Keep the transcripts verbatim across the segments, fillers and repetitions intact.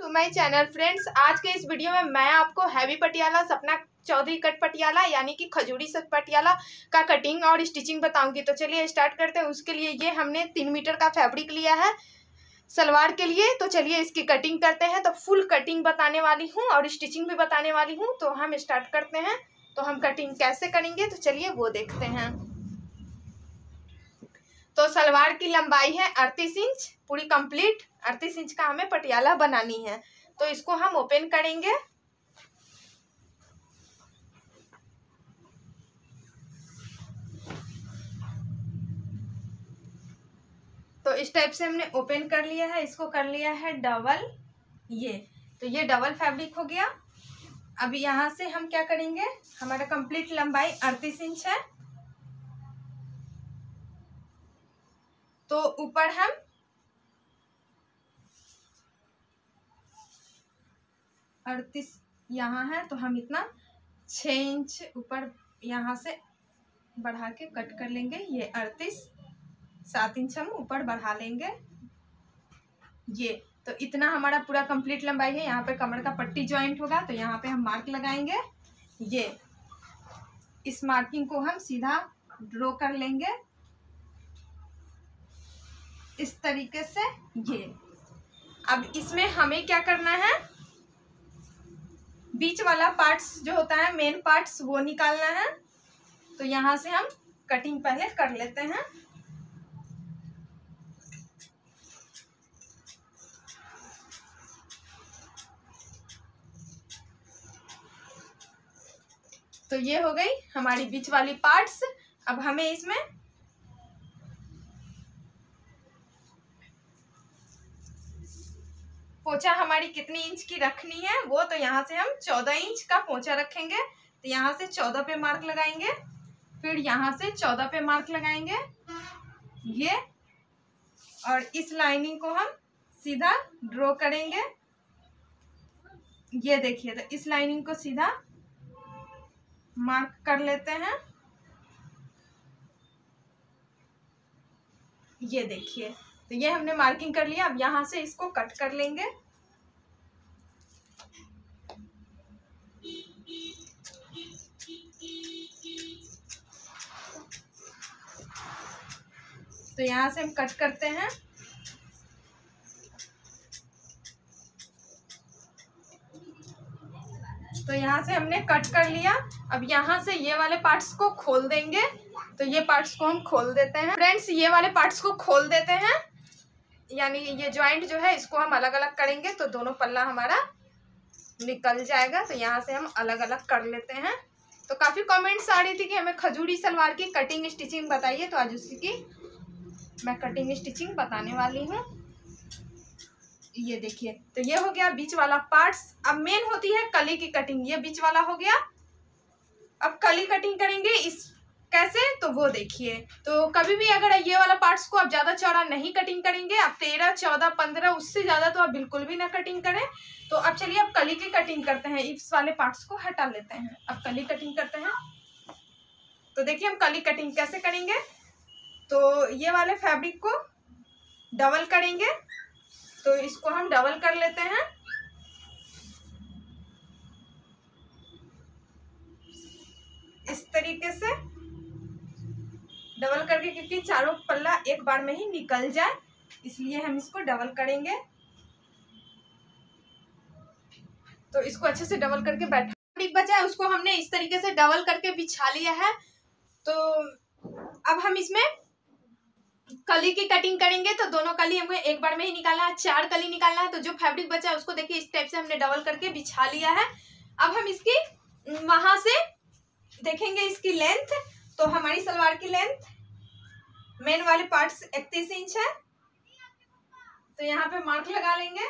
To my channel friends, आज के इस वीडियो में मैं आपको हैवी पटियाला सपना चौधरी कट पटियाला यानी कि खजूरी से पटियाला का कटिंग और स्टिचिंग बताऊंगी। तो चलिए स्टार्ट करते हैं। उसके लिए ये हमने तीन मीटर का फैब्रिक लिया है सलवार के लिए। तो चलिए इसकी कटिंग करते हैं। तो फुल कटिंग बताने वाली हूँ और स्टिचिंग भी बताने वाली हूँ। तो हम स्टार्ट करते हैं। तो हम कटिंग कैसे करेंगे तो चलिए वो देखते हैं। तो सलवार की लंबाई है अड़तीस इंच, पूरी कंप्लीट अड़तीस इंच का हमें पटियाला बनानी है। तो इसको हम ओपन करेंगे। तो इस टाइप से हमने ओपन कर लिया है, इसको कर लिया है डबल। ये तो ये डबल फैब्रिक हो गया। अब यहाँ से हम क्या करेंगे, हमारा कंप्लीट लंबाई अड़तीस इंच है तो ऊपर हम अड़तीस यहाँ है तो हम इतना छः इंच ऊपर यहाँ से बढ़ा के कट कर लेंगे। ये अड़तीस सात इंच हम ऊपर बढ़ा लेंगे। ये तो इतना हमारा पूरा कंप्लीट लंबाई है। यहाँ पे कमर का पट्टी ज्वाइंट होगा तो यहाँ पे हम मार्क लगाएंगे। ये इस मार्किंग को हम सीधा ड्रॉ कर लेंगे इस तरीके से। ये अब इसमें हमें क्या करना है, बीच वाला पार्ट्स जो होता है मेन पार्ट्स वो निकालना है। तो यहाँ से हम कटिंग पहले कर लेते हैं। तो ये हो गई हमारी बीच वाली पार्ट्स। अब हमें इसमें पोंछा हमारी कितनी इंच की रखनी है वो, तो यहाँ से हम चौदह इंच का पोंछा रखेंगे। तो यहाँ से चौदह पे मार्क लगाएंगे, फिर यहाँ से चौदह पे मार्क लगाएंगे ये, और इस लाइनिंग को हम सीधा ड्रॉ करेंगे। ये देखिए, तो इस लाइनिंग को सीधा मार्क कर लेते हैं। ये देखिए, तो ये हमने मार्किंग कर लिया। अब यहाँ से इसको कट कर लेंगे। तो यहाँ से हम कट करते हैं। तो यहाँ से हमने कट कर लिया। अब यहाँ से ये वाले पार्ट्स को खोल देंगे। तो ये पार्ट्स को हम खोल देते हैं फ्रेंड्स, ये वाले पार्ट्स को खोल देते हैं, यानी ये ज्वाइंट जो है इसको हम अलग अलग करेंगे तो दोनों पल्ला हमारा निकल जाएगा। तो यहाँ से हम अलग अलग कर लेते हैं। तो काफ़ी कमेंट्स आ रही थी कि हमें खजूरी सलवार की कटिंग स्टिचिंग बताइए, तो आज उसकी मैं कटिंग स्टिचिंग बताने वाली हूँ। ये देखिए, तो ये हो गया बीच वाला पार्ट्स। अब मेन होती है कली की कटिंग। ये बीच वाला हो गया। अब कली कटिंग करेंगे इस कैसे, तो वो देखिए। तो कभी भी अगर ये वाला पार्ट्स को आप ज़्यादा चौड़ा नहीं कटिंग करेंगे, आप तेरह चौदह पंद्रह उससे ज़्यादा तो आप बिल्कुल भी ना कटिंग करें। तो अब चलिए आप कली की कटिंग करते हैं। इस वाले पार्ट्स को हटा लेते हैं, अब कली कटिंग करते हैं। तो देखिए हम कली कटिंग कैसे करेंगे। तो ये वाले फैब्रिक को डबल करेंगे, तो इसको हम डबल कर लेते हैं। इस तरीके से डबल करके, क्योंकि चारों पल्ला एक बार में ही निकल जाए इसलिए हम इसको डबल करेंगे। तो इसको अच्छे से डबल करके बैठा बचा उसको हमने इस तरीके से डबल करके बिछा लिया है। तो अब हम इसमें कली की कटिंग करेंगे। तो दोनों कली हमें एक बार में ही निकालना है, चार कली निकालना है। तो जो फैब्रिक बचा है उसको देखिए इस टाइप से हमने डबल करके बिछा लिया है। अब हम इसकी वहां से देखेंगे इसकी लेंथ। तो हमारी सलवार की लेंथ मेन वाले पार्ट्स इकतीस इंच है तो यहाँ पे मार्क लगा लेंगे,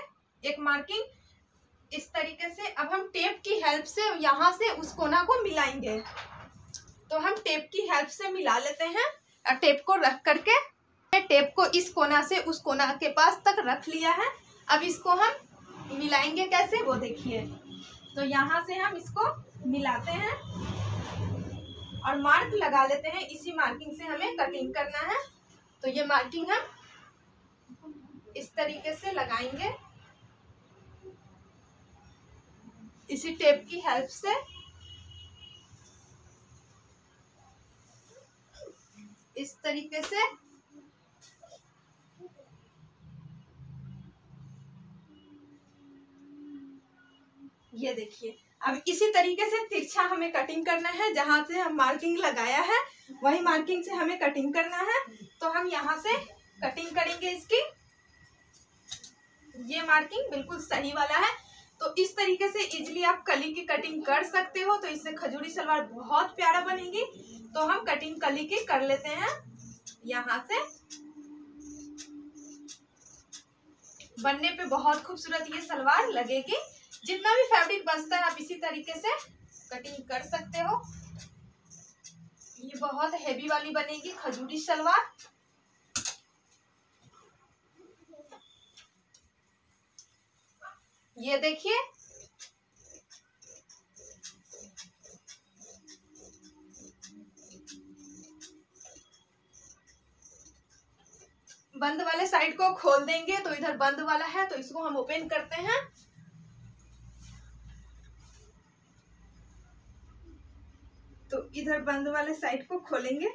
एक मार्किंग इस तरीके से। अब हम टेप की हेल्प से यहाँ से उस कोना को मिलाएंगे। तो हम टेप की हेल्प से मिला लेते हैं, और टेप को रख करके, टेप को इस कोना से उस कोना के पास तक रख लिया है। अब इसको हम मिलाएंगे कैसे वो देखिए। तो यहाँ से हम इसको मिलाते हैं और मार्क लगा लेते हैं। इसी मार्किंग से हमें कटिंग करना है। तो ये मार्किंग हम इस तरीके से लगाएंगे। इसी टेप की हेल्प से इस तरीके से ये देखिए। अब इसी तरीके से तिरछा हमें कटिंग करना है, जहां से हम मार्किंग लगाया है वही मार्किंग से हमें कटिंग करना है। तो हम यहां से कटिंग करेंगे इसकी, ये मार्किंग बिल्कुल सही वाला है। तो इस तरीके से इजीली आप कली की कटिंग कर सकते हो, तो इससे खजूरी सलवार बहुत प्यारा बनेगी। तो हम कटिंग कली की कर लेते हैं, यहाँ से बनने पे बहुत खूबसूरत ये सलवार लगेगी। जितना भी फैब्रिक बचता है आप इसी तरीके से कटिंग कर सकते हो। ये बहुत हेवी वाली बनेगी खजूरी सलवार। ये देखिए, बंद वाले साइड को खोल देंगे, तो इधर बंद वाला है तो इसको हम ओपन करते हैं। तो इधर बंद वाले साइड को खोलेंगे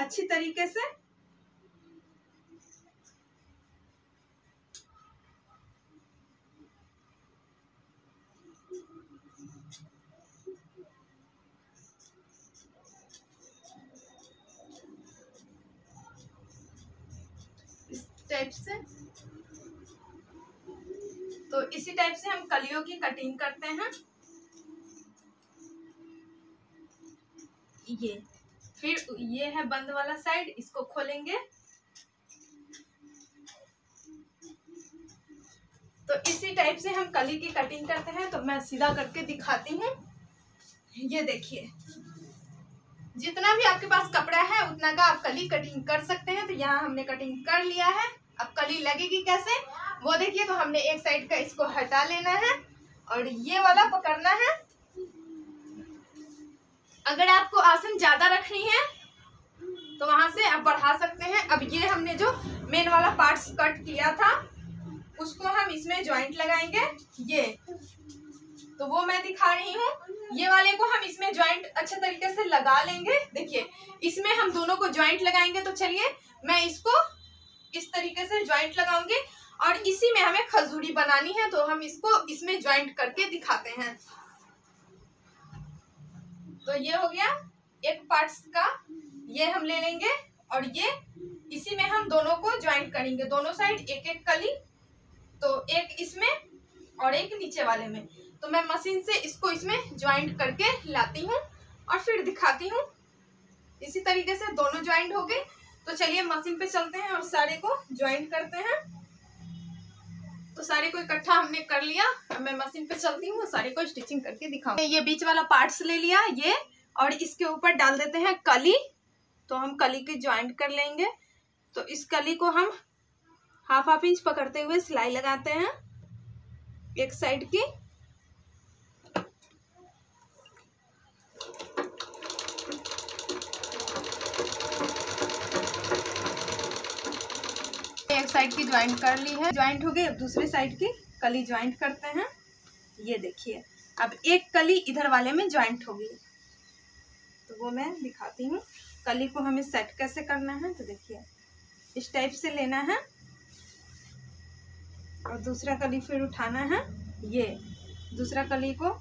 अच्छी तरीके से। टाइप से, तो इसी टाइप से हम कलियों की कटिंग करते हैं। ये फिर ये है बंद वाला साइड, इसको खोलेंगे। तो इसी टाइप से हम कली की कटिंग करते हैं। तो मैं सीधा करके दिखाती हूँ। ये देखिए, जितना भी आपके पास कपड़ा है उतना का आप कली कटिंग कर सकते हैं। तो यहाँ हमने कटिंग कर लिया है। अब कली लगेगी कैसे वो देखिए। तो हमने एक साइड का इसको हटा लेना है और ये वाला पकड़ना है। अगर आपको आसन ज्यादा रखनी है तो वहां से आप बढ़ा सकते हैं। अब ये हमने जो मेन वाला पार्ट कट किया था उसको हम इसमें ज्वाइंट लगाएंगे। ये तो वो मैं दिखा रही हूँ, ये वाले को हम इसमें ज्वाइंट अच्छे तरीके से लगा लेंगे। देखिए इसमें हम दोनों को ज्वाइंट लगाएंगे। तो चलिए मैं इसको इस तरीके से ज्वाइंट लगाऊंगी और इसी में हमें खजूरी बनानी है। तो हम इसको इसमें ज्वाइंट करके दिखाते हैं। तो ये हो गया एक पार्ट्स का, ये हम ले लेंगे और ये इसी में हम दोनों को ज्वाइंट करेंगे, दोनों साइड एक एक कली। तो एक इसमें और एक नीचे वाले में। तो मैं मशीन से इसको इसमें ज्वाइंट करके लाती हूँ और फिर दिखाती हूँ। इसी तरीके से दोनों ज्वाइंट हो गए। तो चलिए मशीन पे चलते हैं और सारे को ज्वाइंट करते हैं। तो सारे को इकट्ठा हमने कर लिया। अब मैं मशीन पे चलती हूँ, सारे को स्टिचिंग करके दिखाऊंगी। ये बीच वाला पार्ट्स ले लिया ये, और इसके ऊपर डाल देते हैं कली। तो हम कली के ज्वाइंट कर लेंगे। तो इस कली को हम हाफ हाफ इंच पकड़ते हुए सिलाई लगाते हैं एक साइड की। एक साइड की ज्वाइंट कर ली है, ज्वाइंट हो गई। अब दूसरे साइड की कली ज्वाइंट करते हैं। ये देखिए, अब एक कली इधर वाले में ज्वाइंट हो गई। तो वो मैं दिखाती हूँ कली को हमें सेट कैसे करना है। तो देखिए इस टाइप से लेना है और दूसरा कली फिर उठाना है। ये दूसरा कली को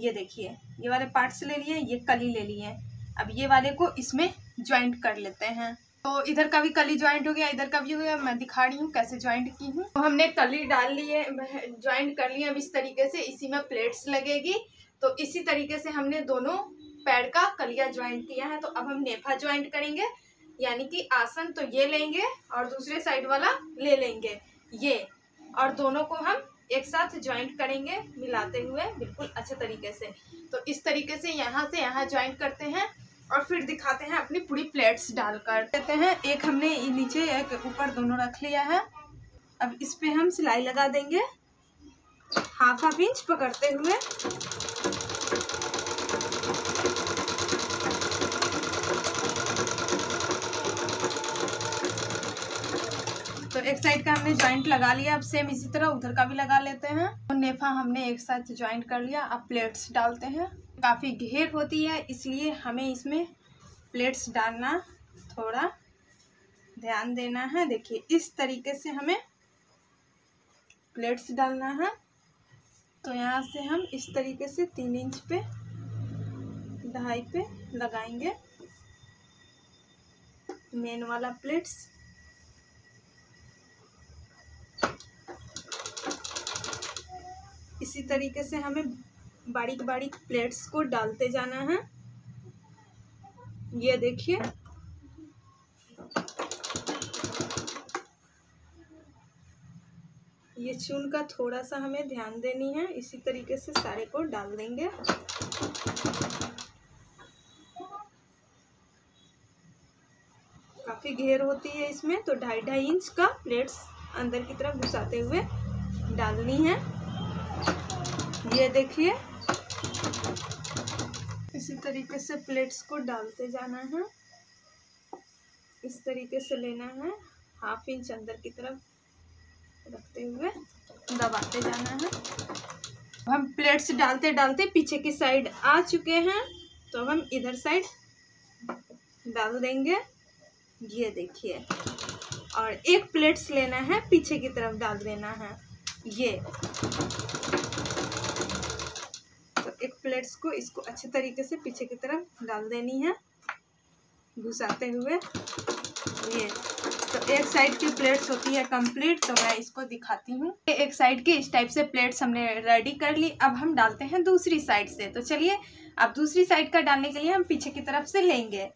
ये देखिए, ये वाले पार्ट्स ले लिए, ये कली ले लिए। अब ये वाले को इसमें ज्वाइंट कर लेते हैं। तो इधर का भी कली ज्वाइंट हो गया, इधर का भी हो गया। मैं दिखा रही हूँ कैसे ज्वाइंट की हूँ। तो हमने कली डाल लिए, ज्वाइंट कर लिए। अब इस तरीके से इसी में प्लेट्स लगेगी। तो इसी तरीके से हमने दोनों पैर का कलिया ज्वाइंट किया है। तो अब हम नेफा ज्वाइंट करेंगे, यानी कि आसन। तो ये लेंगे और दूसरे साइड वाला ले लेंगे ये, और दोनों को हम एक साथ ज्वाइंट करेंगे मिलाते हुए बिल्कुल अच्छे तरीके से। तो इस तरीके से यहाँ से यहाँ ज्वाइंट करते हैं और फिर दिखाते हैं अपनी पूरी प्लेट्स डालकर देते हैं। एक हमने नीचे एक ऊपर दोनों रख लिया है। अब इस पे हम सिलाई लगा देंगे हाफ हाफ इंच पकड़ते हुए। तो एक साइड का हमने जॉइंट लगा लिया। अब सेम इसी तरह उधर का भी लगा लेते हैं। और नेफा हमने एक साथ जॉइंट कर लिया। अब प्लेट्स डालते हैं। काफ़ी घेर होती है इसलिए हमें इसमें प्लेट्स डालना थोड़ा ध्यान देना है। देखिए इस तरीके से हमें प्लेट्स डालना है। तो यहाँ से हम इस तरीके से तीन इंच पे ढाई पे लगाएंगे मेन वाला प्लेट्स। इसी तरीके से हमें बारीक बारीक प्लेट्स को डालते जाना है। ये देखिए ये चून का थोड़ा सा हमें ध्यान देनी है। इसी तरीके से सारे को डाल देंगे। काफ़ी घेर होती है इसमें, तो ढाई ढाई इंच का प्लेट्स अंदर की तरफ घुसाते हुए डालनी है। ये देखिए इसी तरीके से प्लेट्स को डालते जाना है। इस तरीके से लेना है, हाफ इंच अंदर की तरफ रखते हुए दबाते जाना है। हम प्लेट्स डालते डालते पीछे की साइड आ चुके हैं, तो हम इधर साइड डाल देंगे। ये देखिए, और एक प्लेट्स लेना है पीछे की तरफ डाल देना है। ये एक प्लेट्स को इसको अच्छे तरीके से पीछे की तरफ डाल देनी है घुसाते हुए। ये तो एक साइड की प्लेट्स होती है कंप्लीट। तो मैं इसको दिखाती हूँ। एक साइड की इस टाइप से प्लेट्स हमने रेडी कर ली। अब हम डालते हैं दूसरी साइड से। तो चलिए अब दूसरी साइड का डालने के लिए हम पीछे की तरफ से लेंगे।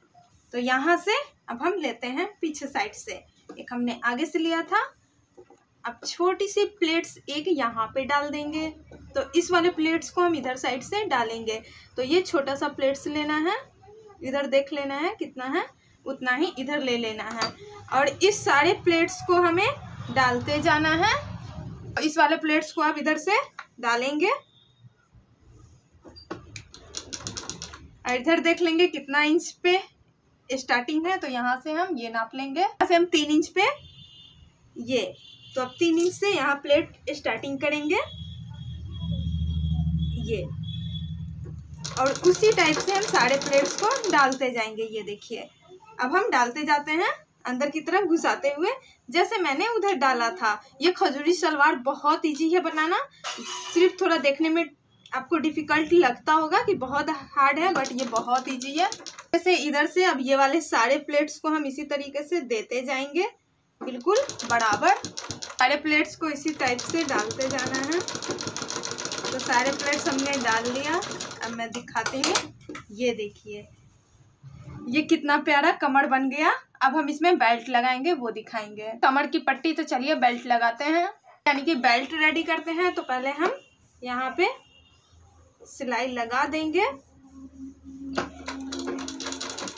तो यहाँ से अब हम लेते हैं पीछे साइड से। एक हमने आगे से लिया था। अब छोटी सी प्लेट्स एक यहाँ पे डाल देंगे। तो इस वाले प्लेट्स को हम इधर साइड से डालेंगे। तो ये छोटा सा प्लेट्स लेना है, इधर देख लेना है कितना है उतना ही इधर ले लेना है। और इस सारे प्लेट्स को हमें डालते जाना है। इस वाले प्लेट्स को आप इधर से डालेंगे और इधर देख लेंगे कितना इंच पे स्टार्टिंग है। तो यहाँ से हम ये नाप लेंगे। यहाँ से हम तीन इंच पे ये, तो अब तीन इंच से यहाँ प्लेट स्टार्टिंग करेंगे ये, और उसी टाइप से हम सारे प्लेट्स को डालते जाएंगे। ये देखिए अब हम डालते जाते हैं अंदर की तरफ घुसाते हुए, जैसे मैंने उधर डाला था। ये खजूरी सलवार बहुत इजी है बनाना। सिर्फ थोड़ा देखने में आपको डिफ़िकल्ट लगता होगा कि बहुत हार्ड है, बट ये बहुत इजी है। जैसे इधर से अब ये वाले सारे प्लेट्स को हम इसी तरीके से देते जाएंगे, बिल्कुल बराबर सारे प्लेट्स को इसी टाइप से डालते जाना है। तो सारे प्लेट्स हमने डाल लिया। अब मैं दिखाती हूँ। ये देखिए ये कितना प्यारा कमर बन गया। अब हम इसमें बेल्ट लगाएंगे, वो दिखाएंगे कमर की पट्टी। तो चलिए बेल्ट लगाते हैं, यानी कि बेल्ट रेडी करते हैं। तो पहले हम यहाँ पे सिलाई लगा देंगे।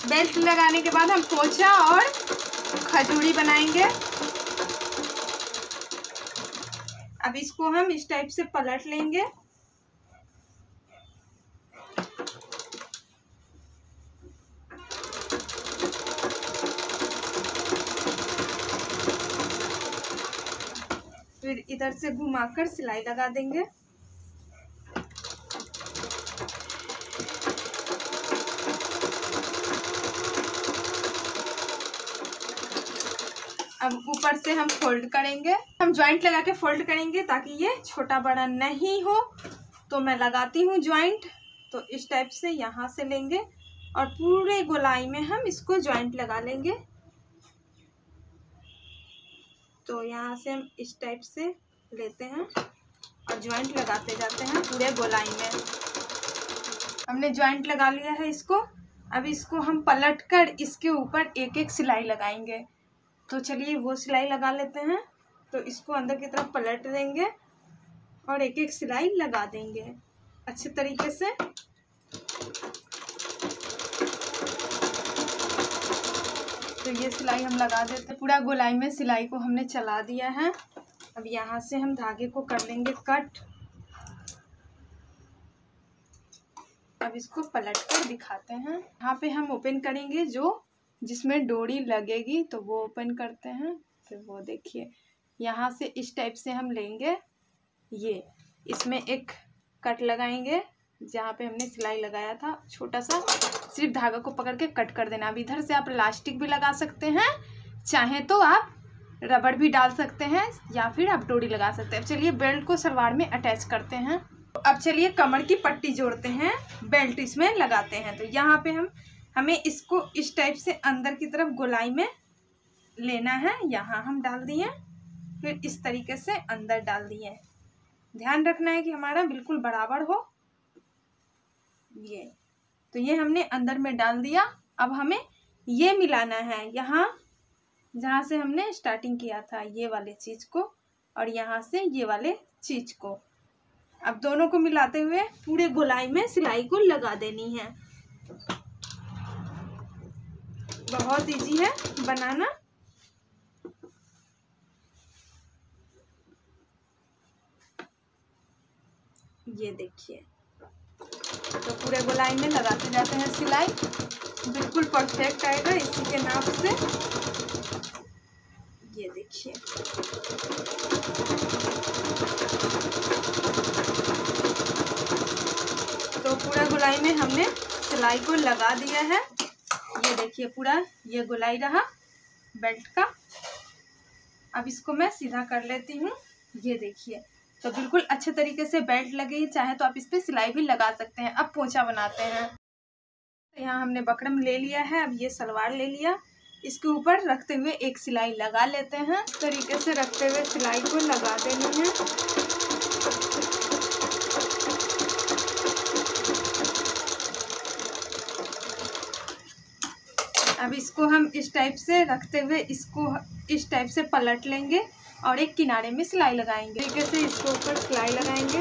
बेल्ट लगाने के बाद हम पोछा और खजूरी बनाएंगे। अब इसको हम इस टाइप से पलट लेंगे। फिर इधर से घुमाकर सिलाई लगा देंगे। अब ऊपर से हम फोल्ड करेंगे। हम जॉइंट लगा के फोल्ड करेंगे ताकि ये छोटा बड़ा नहीं हो। तो मैं लगाती हूँ जॉइंट। तो इस टाइप से यहाँ से लेंगे और पूरे गोलाई में हम इसको जॉइंट लगा लेंगे। तो यहाँ से हम इस टाइप से लेते हैं और जॉइंट लगाते जाते हैं पूरे गोलाई में। हमने जॉइंट लगा लिया है इसको। अब इसको हम पलट कर इसके ऊपर एक एक सिलाई लगाएंगे। तो चलिए वो सिलाई लगा लेते हैं। तो इसको अंदर की तरफ पलट देंगे और एक एक सिलाई लगा देंगे अच्छे तरीके से। तो ये सिलाई हम लगा देते हैं। पूरा गोलाई में सिलाई को हमने चला दिया है। अब यहाँ से हम धागे को कर लेंगे कट। अब इसको पलट कर दिखाते हैं। यहाँ पे हम ओपन करेंगे जो जिसमें डोरी लगेगी, तो वो ओपन करते हैं। से वो देखिए यहाँ से इस टाइप से हम लेंगे, ये इसमें एक कट लगाएंगे जहाँ पे हमने सिलाई लगाया था, छोटा सा सिर्फ धागा को पकड़ के कट कर देना। अब इधर से आप इलास्टिक भी लगा सकते हैं, चाहे तो आप रबड़ भी डाल सकते हैं या फिर आप डोरी लगा सकते हैं। अब चलिए बेल्ट को सलवार में अटैच करते हैं। अब चलिए कमर की पट्टी जोड़ते हैं, बेल्ट इसमें लगाते हैं। तो यहाँ पे हम हमें इसको इस टाइप से अंदर की तरफ गोलाई में लेना है, यहाँ हम डाल दिए, फिर इस तरीके से अंदर डाल दिए। ध्यान रखना है कि हमारा बिल्कुल बराबर हो। ये तो ये हमने अंदर में डाल दिया। अब हमें ये मिलाना है, यहाँ जहाँ से हमने स्टार्टिंग किया था ये वाले चीज़ को और यहाँ से ये वाले चीज़ को, अब दोनों को मिलाते हुए पूरे गोलाई में सिलाई को लगा देनी है। बहुत इजी है बनाना। ये देखिए तो पूरे गोलाई में लगाते जाते हैं सिलाई, बिल्कुल परफेक्ट आएगा इसी के नाप से। ये देखिए तो पूरा गोलाई में हमने सिलाई को लगा दिया है। ये देखिए पूरा ये गोलाई रहा बेल्ट का। अब इसको मैं सीधा कर लेती हूँ। ये देखिए तो बिल्कुल अच्छे तरीके से बेल्ट लगे, चाहे तो आप इस पर सिलाई भी लगा सकते हैं। अब पोंछा बनाते हैं। तो यहाँ हमने बकरम ले लिया है, अब ये सलवार ले लिया, इसके ऊपर रखते हुए एक सिलाई लगा लेते हैं। इस तरीके से रखते हुए सिलाई को लगा देनी है। अब इसको हम इस टाइप से रखते हुए इसको इस टाइप से पलट लेंगे और एक किनारे में सिलाई लगाएंगे। तरीके से इसके ऊपर सिलाई लगाएंगे,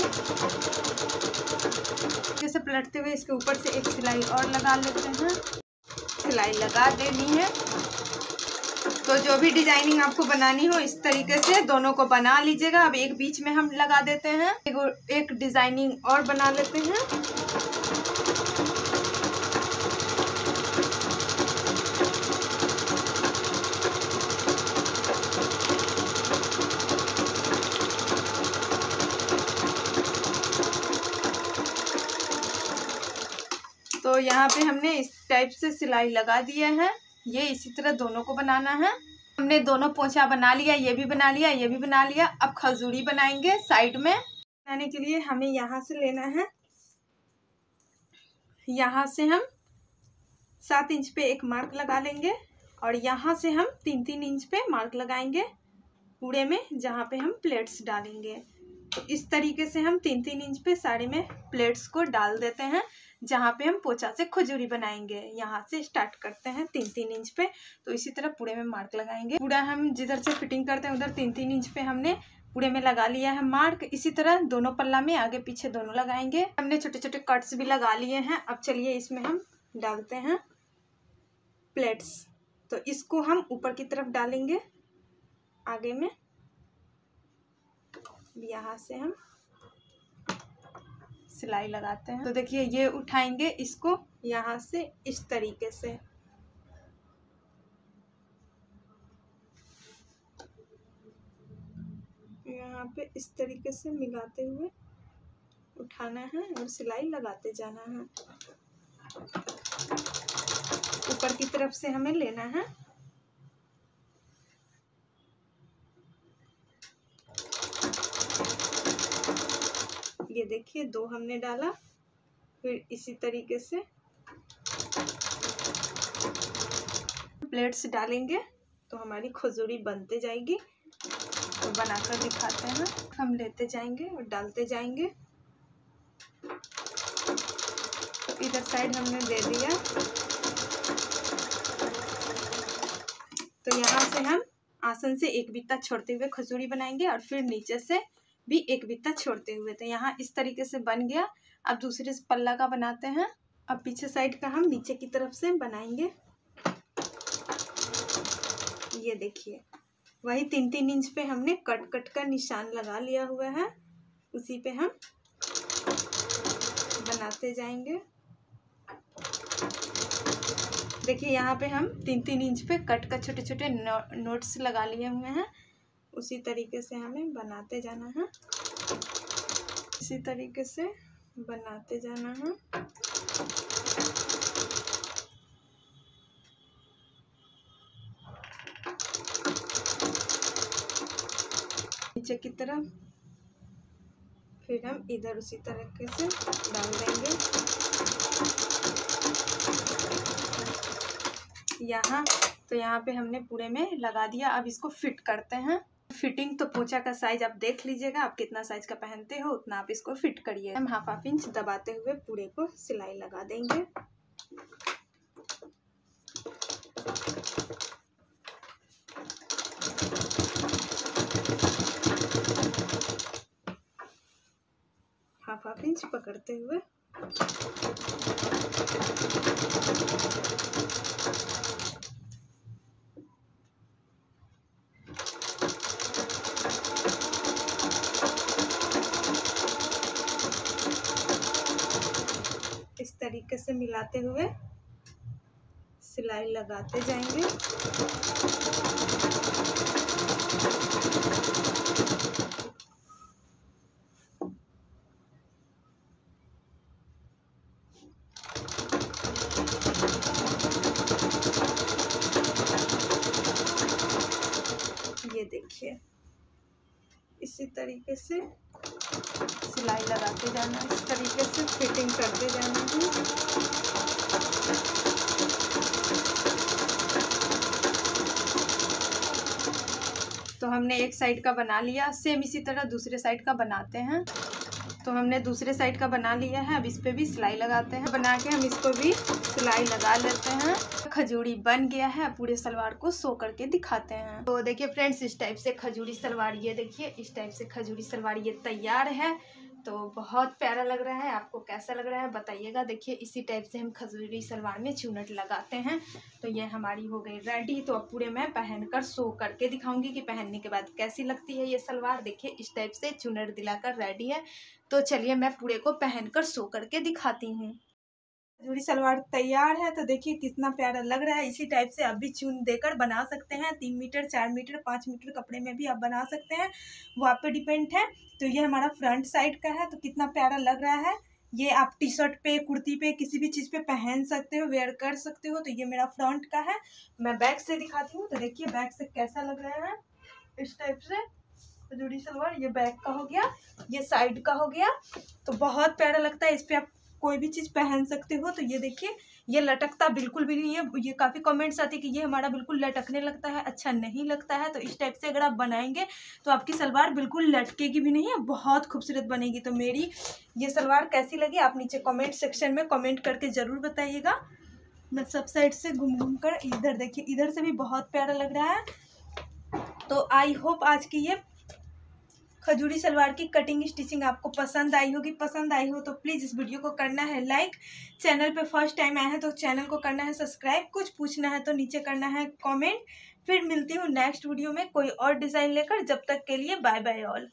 जैसे पलटते हुए इसके ऊपर से एक सिलाई और लगा लेते हैं। सिलाई लगा देनी है। तो जो भी डिजाइनिंग आपको बनानी हो इस तरीके से दोनों को बना लीजिएगा। अब एक बीच में हम लगा देते हैं, एक डिजाइनिंग और बना लेते हैं। तो यहाँ पे हमने इस टाइप से सिलाई लगा दिया है। ये इसी तरह दोनों को बनाना है। हमने दोनों पोंछा बना लिया, ये भी बना लिया, ये भी बना लिया। अब खजूरी बनाएंगे साइड में। बनाने के लिए हमें यहाँ से लेना है, यहाँ से हम सात इंच पे एक मार्क लगा लेंगे और यहाँ से हम तीन तीन इंच पे मार्क लगाएंगे पूरे में, जहाँ पे हम प्लेट्स डालेंगे। तो इस तरीके से हम तीन तीन इंच पे साड़ी में प्लेट्स को डाल देते हैं, जहाँ पे हम पोंछा से खजूरी बनाएंगे। यहाँ से स्टार्ट करते हैं तीन तीन इंच पे। तो इसी तरह पूरे में मार्क लगाएंगे। पूरा हम जिधर से फिटिंग करते हैं उधर तीन तीन इंच पे हमने पूरे में लगा लिया है मार्क। इसी तरह दोनों पल्ला में आगे पीछे दोनों लगाएंगे। हमने छोटे छोटे कट्स भी लगा लिए हैं। अब चलिए इसमें हम डालते हैं प्लेट्स। तो इसको हम ऊपर की तरफ डालेंगे आगे में, यहाँ से हम सिलाई लगाते हैं। तो देखिए ये उठाएंगे इसको यहाँ से इस तरीके से। यहाँ पे इस तरीके से मिलाते हुए उठाना है और सिलाई लगाते जाना है। ऊपर की तरफ से हमें लेना है। ये देखिए दो हमने डाला, फिर इसी तरीके से प्लेट्स डालेंगे तो हमारी खजूरी बनते जाएगी। तो बनाकर दिखाते हैं, हम लेते जाएंगे और डालते जाएंगे। तो इधर साइड हमने दे दिया। तो यहाँ से हम आसन से एक बित्ता छोड़ते हुए खजूरी बनाएंगे और फिर नीचे से भी एक बित्ता छोड़ते हुए। तो यहाँ इस तरीके से बन गया। अब दूसरे पल्ला का बनाते हैं। अब पीछे साइड का हम नीचे की तरफ से बनाएंगे। ये देखिए वही तीन तीन इंच पे हमने कट कट का निशान लगा लिया हुआ है, उसी पे हम बनाते जाएंगे। देखिए यहाँ पे हम तीन तीन इंच पे कट का छोटे छोटे नोट्स लगा लिए हुए हैं। उसी तरीके से हमें बनाते जाना है, इसी तरीके से बनाते जाना है। नीचे की तरफ फिर हम इधर उसी तरीके से डाल देंगे यहाँ। तो यहाँ पे हमने पूरे में लगा दिया। अब इसको फिट करते हैं। फिटिंग तो पोछा का साइज आप देख लीजिएगा, आप कितना साइज का पहनते हो उतना आप इसको फिट करिए। हम हाफ हाफ इंच दबाते हुए पूरे को सिलाई लगा देंगे। हाफ हाफ इंच पकड़ते हुए इस तरीके से मिलाते हुए सिलाई लगाते जाएंगे। ये देखिए इसी तरीके से सिलाई लगाते जाना, इस तरीके से फिटिंग करते जाना है। तो हमने एक साइड का बना लिया, सेम इसी तरह दूसरे साइड का बनाते हैं। तो हमने दूसरे साइड का बना लिया है। अब इस पे भी सिलाई लगाते हैं, बना के हम इसको भी सिलाई लगा लेते हैं। खजूरी बन गया है, पूरे सलवार को सो करके दिखाते हैं। तो देखिए फ्रेंड्स, इस टाइप से खजूरी सलवार, ये देखिए इस टाइप से खजूरी सलवार ये तैयार है। तो बहुत प्यारा लग रहा है, आपको कैसा लग रहा है बताइएगा। देखिए इसी टाइप से हम खजूरी सलवार में चूनट लगाते हैं। तो ये हमारी हो गई रेडी। तो अब पूरे मैं पहनकर शो करके दिखाऊंगी कि पहनने के बाद कैसी लगती है ये सलवार। देखिए इस टाइप से चूनट दिलाकर रेडी है। तो चलिए मैं पूरे को पहनकर शो करके दिखाती हूँ। खजूरी सलवार तैयार है। तो देखिए कितना प्यारा लग रहा है। इसी टाइप से आप भी चुन देकर बना सकते हैं। तीन मीटर चार मीटर पाँच मीटर कपड़े में भी आप बना सकते हैं, वो आप पे डिपेंड है। तो ये हमारा फ्रंट साइड का है। तो कितना प्यारा लग रहा है। ये आप टी शर्ट पे, कुर्ती पे, किसी भी चीज़ पे पहन सकते हो, वेयर कर सकते हो। तो ये मेरा फ्रंट का है। मैं बैक से दिखाती हूँ। तो देखिए बैक से कैसा लग रहा है। इस टाइप से खजूरी सलवार, ये बैक का हो गया, ये साइड का हो गया। तो बहुत प्यारा लगता है। इस पर आप कोई भी चीज़ पहन सकते हो। तो ये देखिए ये लटकता बिल्कुल भी नहीं है। ये काफ़ी कमेंट्स आती है कि ये हमारा बिल्कुल लटकने लगता है, अच्छा नहीं लगता है। तो इस टाइप से अगर आप बनाएंगे तो आपकी सलवार बिल्कुल लटकेगी भी नहीं है, बहुत खूबसूरत बनेगी। तो मेरी ये सलवार कैसी लगी आप नीचे कमेंट सेक्शन में कमेंट करके ज़रूर बताइएगा। मैं सब साइड से घूम घूम कर, इधर देखिए इधर से भी बहुत प्यारा लग रहा है। तो आई होप आज की ये खजूरी सलवार की कटिंग स्टिचिंग आपको पसंद आई होगी। पसंद आई हो तो प्लीज़ इस वीडियो को करना है लाइक। चैनल पे फर्स्ट टाइम आए हैं तो चैनल को करना है सब्सक्राइब। कुछ पूछना है तो नीचे करना है कमेंट। फिर मिलती हूँ नेक्स्ट वीडियो में कोई और डिज़ाइन लेकर। जब तक के लिए बाय बाय ऑल।